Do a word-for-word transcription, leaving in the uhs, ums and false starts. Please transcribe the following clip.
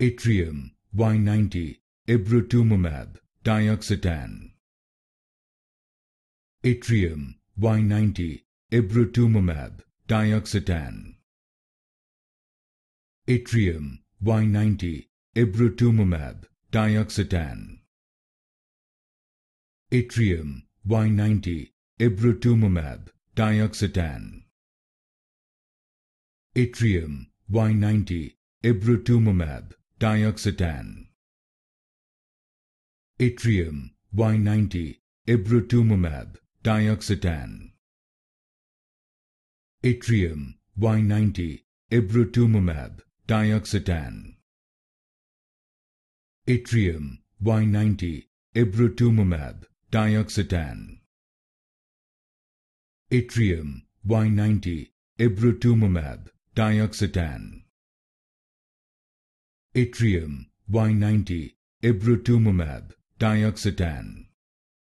Yttrium Y ninety Ibritumomab Tiuxetan. Yttrium Y ninety Ibritumomab Tiuxetan. Yttrium Y ninety Ibritumomab Tiuxetan. Yttrium Y ninety Ibritumomab Tiuxetan. Yttrium Y ninety Ibritumomab Tiuxetan. Yttrium Y ninety Ibritumomab Tiuxetan. Yttrium Y ninety Ibritumomab Tiuxetan. Yttrium Y ninety Ibritumomab Tiuxetan. Yttrium Y ninety Ibritumomab Tiuxetan. Yttrium Y ninety Ibritumomab Tiuxetan.